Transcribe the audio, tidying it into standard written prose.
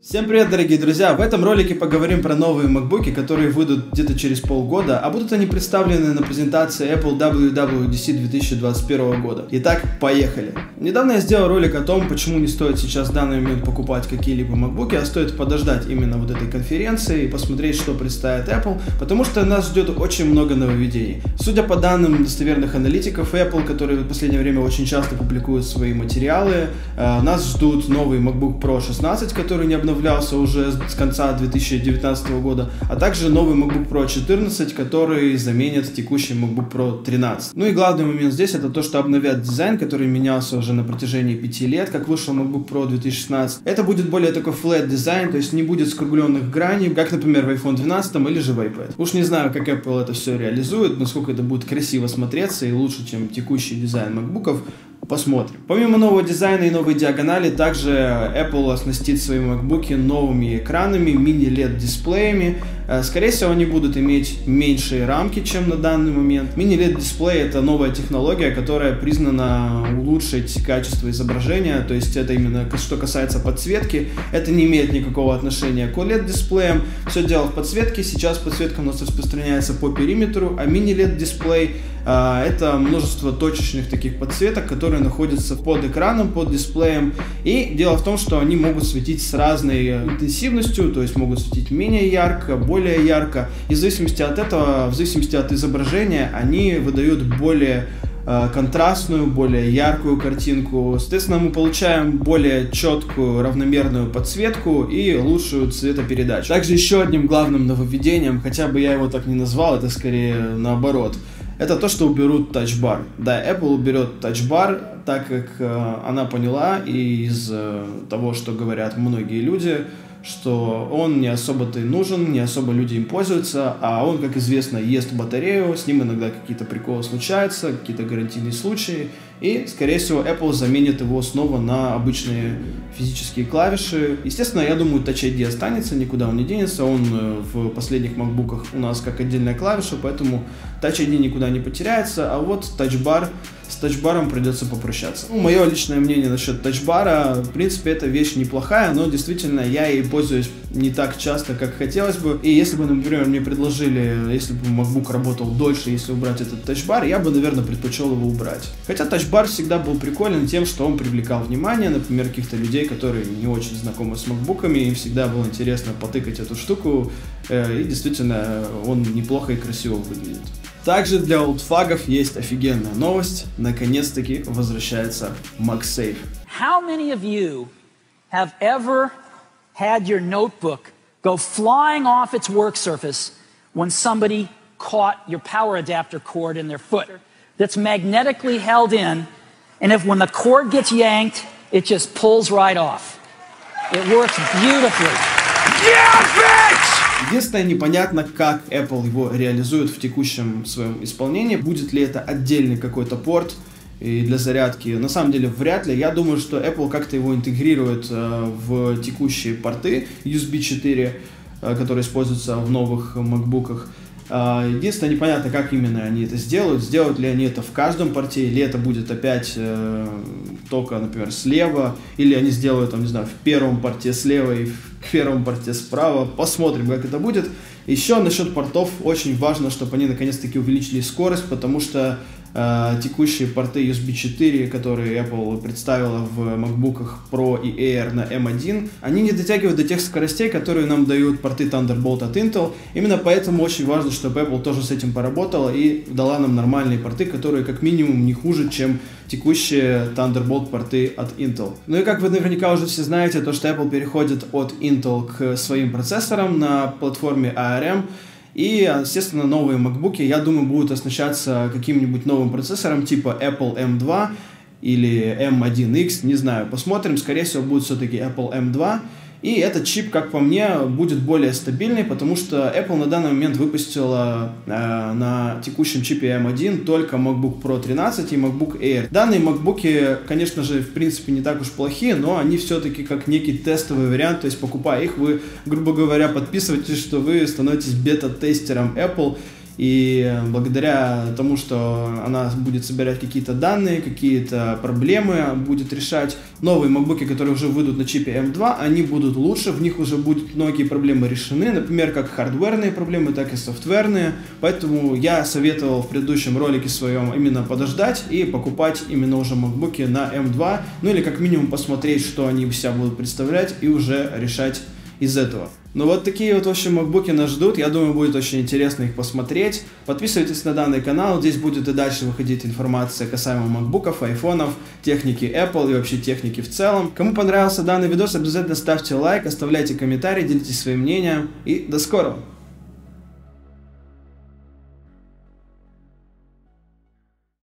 Всем привет, дорогие друзья! В этом ролике поговорим про новые MacBook'и, которые выйдут где-то через полгода, а будут они представлены на презентации Apple WWDC 2021 года. Итак, поехали! Недавно я сделал ролик о том, почему не стоит сейчас в данный момент покупать какие-либо MacBook'и, а стоит подождать именно вот этой конференции и посмотреть, что представит Apple, потому что нас ждет очень много нововведений. Судя по данным достоверных аналитиков Apple, которые в последнее время очень часто публикуют свои материалы, нас ждут новый MacBook Pro 16, который не обновлен уже с конца 2019 года, а также новый MacBook Pro 14, который заменит текущий MacBook Pro 13. Ну и главный момент здесь это то, что обновят дизайн, который менялся уже на протяжении 5 лет, как вышел MacBook Pro 2016. Это будет более такой flat дизайн, то есть не будет скругленных граней, как, например, в iPhone 12 или же в iPad. Уж не знаю, как Apple это все реализует, насколько это будет красиво смотреться и лучше, чем текущий дизайн MacBook'ов. Посмотрим. Помимо нового дизайна и новой диагонали, также Apple оснастит свои MacBook'и новыми экранами, Mini LED дисплеями. Скорее всего, они будут иметь меньшие рамки, чем на данный момент. Mini LED дисплей — это новая технология, которая признана улучшить качество изображения, то есть это именно что касается подсветки. Это не имеет никакого отношения к OLED дисплеям. Все дело в подсветке. Сейчас подсветка у нас распространяется по периметру, а Mini LED дисплей — это множество точечных таких подсветок, которые находятся под экраном, под дисплеем. И дело в том, что они могут светить с разной интенсивностью, то есть могут светить менее ярко, более ярко. И в зависимости от этого, в зависимости от изображения, они выдают более контрастную, более яркую картинку. Соответственно, мы получаем более четкую, равномерную подсветку и лучшую цветопередачу. Также еще одним главным нововведением, хотя бы я его так не назвал, это скорее наоборот, это то, что уберут Touch Bar. Да, Apple уберет Touch Bar, так как она поняла и из того, что говорят многие люди, что он не особо-то и нужен, не особо люди им пользуются, а он, как известно, ест батарею, с ним иногда какие-то приколы случаются, какие-то гарантийные случаи, и, скорее всего, Apple заменит его снова на обычные физические клавиши. Естественно, я думаю, Touch ID останется, никуда он не денется, он в последних MacBook'ах у нас как отдельная клавиша, поэтому Touch ID никуда не потеряется, а вот Touch Bar, с Touch Bar'ом придется попрощаться. Ну, мое личное мнение насчет Touch Bar'а, в принципе, это вещь неплохая, но действительно я ей пользуюсь не так часто, как хотелось бы. И если бы, например, мне предложили, если бы MacBook работал дольше, если убрать этот Touch Bar, я бы, наверное, предпочел его убрать. Хотя Touch Bar всегда был приколен тем, что он привлекал внимание, например, каких-то людей, которые не очень знакомы с MacBook'ами, им всегда было интересно потыкать эту штуку, и действительно он неплохо и красиво выглядит. Также для олдфагов есть офигенная новость. Наконец-таки возвращается MacSafe. How many of you have ever had your notebook go flying off its work surface when somebody caught your power adapter cord in their foot? That's magnetically held in, and if when the cord gets yanked, it just pulls right off. It works beautifully. Yeah, bitch! Единственное, непонятно, как Apple его реализует в текущем своем исполнении. Будет ли это отдельный какой-то порт и для зарядки? На самом деле, вряд ли. Я думаю, что Apple как-то его интегрирует в текущие порты USB 4, которые используются в новых MacBook'ах. Единственное, непонятно, как именно они это сделают. Сделают ли они это в каждом порте, или это будет опять только, например, слева, или они сделают, там, не знаю, в первом порте слева и в первом порте справа. Посмотрим, как это будет. Еще насчет портов очень важно, чтобы они наконец-таки увеличили скорость, потому что текущие порты USB 4, которые Apple представила в MacBook'ах Pro и Air на M1, они не дотягивают до тех скоростей, которые нам дают порты Thunderbolt от Intel. Именно поэтому очень важно, чтобы Apple тоже с этим поработала и дала нам нормальные порты, которые как минимум не хуже, чем текущие Thunderbolt порты от Intel. Ну и как вы наверняка уже все знаете, то что Apple переходит от Intel к своим процессорам на платформе ARM. И, естественно, новые MacBook'и, я думаю, будут оснащаться каким-нибудь новым процессором типа Apple M2 или M1X, не знаю, посмотрим. Скорее всего, будет все-таки Apple M2. И этот чип, как по мне, будет более стабильный, потому что Apple на данный момент выпустила на текущем чипе M1 только MacBook Pro 13 и MacBook Air. Данные MacBook'и, конечно же, в принципе, не так уж плохие, но они все-таки как некий тестовый вариант, то есть покупая их, вы, грубо говоря, подписываетесь, что вы становитесь бета-тестером Apple, И благодаря тому, что она будет собирать какие-то данные, какие-то проблемы будет решать, новые MacBook'и, которые уже выйдут на чипе M2, они будут лучше, в них уже будут многие проблемы решены, например, как хардверные проблемы, так и софтверные. Поэтому я советовал в предыдущем ролике своем именно подождать и покупать именно уже MacBook'и на M2, ну или как минимум посмотреть, что они себя будут представлять, и уже решать из этого. Ну вот такие вот, в общем, MacBook'и нас ждут, я думаю, будет очень интересно их посмотреть. Подписывайтесь на данный канал, здесь будет и дальше выходить информация касаемо MacBook'ов, айфонов, техники Apple и вообще техники в целом. Кому понравился данный видос, обязательно ставьте лайк, оставляйте комментарии, делитесь своим мнением и до скорого!